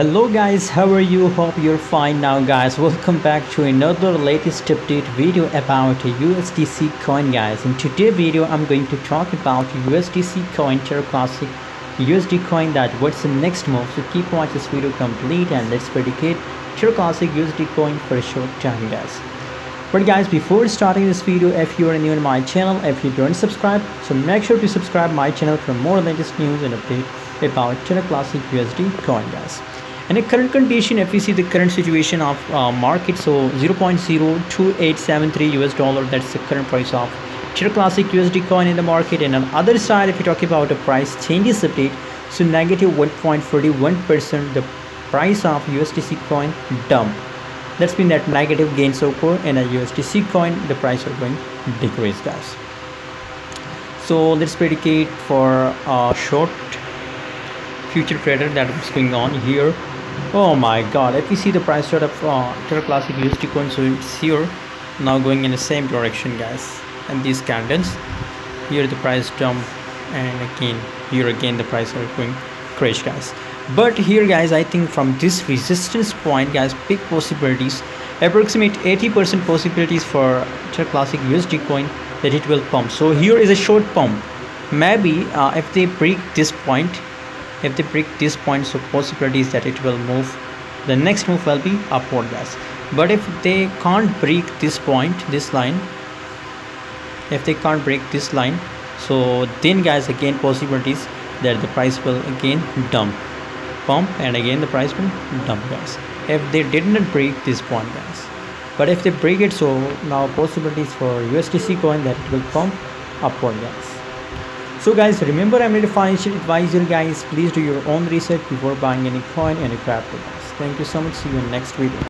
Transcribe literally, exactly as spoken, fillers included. Hello guys, how are you? Hope you're fine. Now guys, welcome back to another latest update video about U S T C coin guys. In today's video I'm going to talk about U S T C coin, Terra Classic U S D coin, that what's the next move. So keep watching this video complete and let's predicate Terra Classic U S D coin for a short time guys. But guys, before starting this video, if you are new in my channel, if you don't subscribe, so make sure to subscribe my channel for more latest news and update about Terra Classic U S D coin guys. And the current condition, if we see the current situation of uh, market, so zero point zero two eight seven three U S dollar, that's the current price of Terra Classic U S D coin in the market. And on the other side, if you talk about the price changes update, so negative one point four one percent the price of U S T C coin dump. That's been that negative gain so far, and a U S T C coin the price are going decrease guys. So let's predicate for a short future trader that is going on here. Oh my god, if we see the price chart of uh, Terra Classic U S D coin, so it's here now going in the same direction guys, and these candles here the price jump, and again here again the price are going crash guys. But here guys, I think from this resistance point guys, big possibilities, approximate eighty percent possibilities for Terra Classic U S D coin that it will pump. So here is a short pump, maybe uh, if they break this point, if they break this point, so possibilities that it will move, the next move will be upward guys. But if they can't break this point, this line, if they can't break this line, so then guys again possibilities that the price will again dump, pump, and again the price will dump guys, if they did not break this point guys. But if they break it, so now possibilities for U S T C coin that it will pump upward guys. So guys, remember, I'm not a financial advisor guys, please do your own research before buying any coin and crypto guys. Thank you so much, see you in next video.